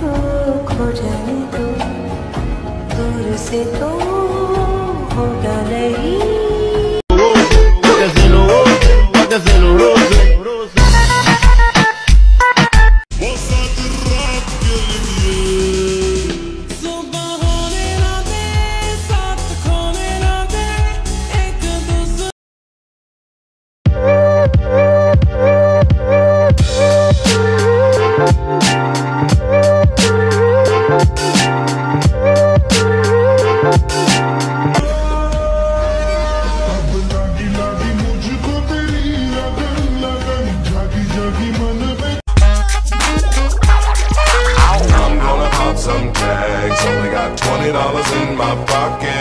को खो जाए तो दूर से तो होगा नहीं। $20 in my pocket.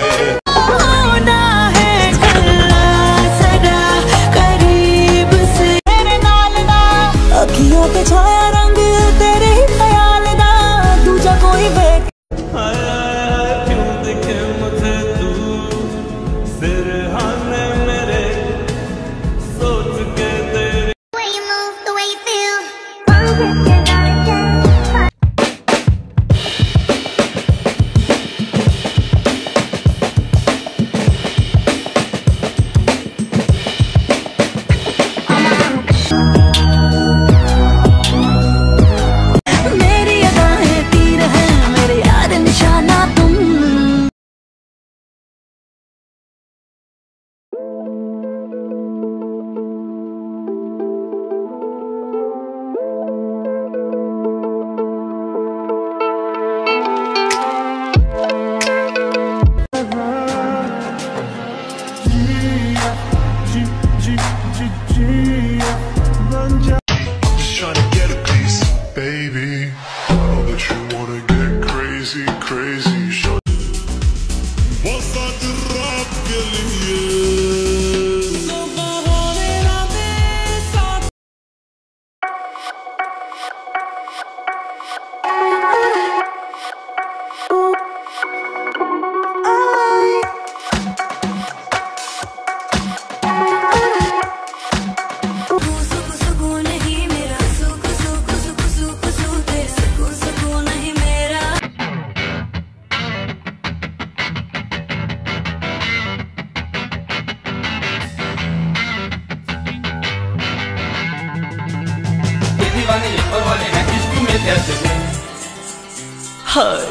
हाय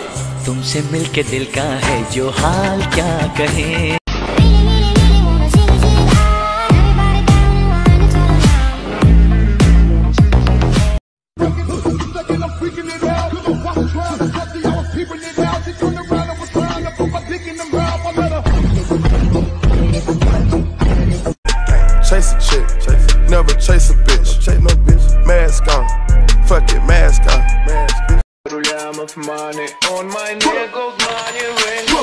तुमसे मिलके दिल का है जो हाल क्या कहे। Chase shit, chase, never chase a bitch, chase no bitch, mask on. Fuck it, mask on. Mask. Of money on my neck goes money ring.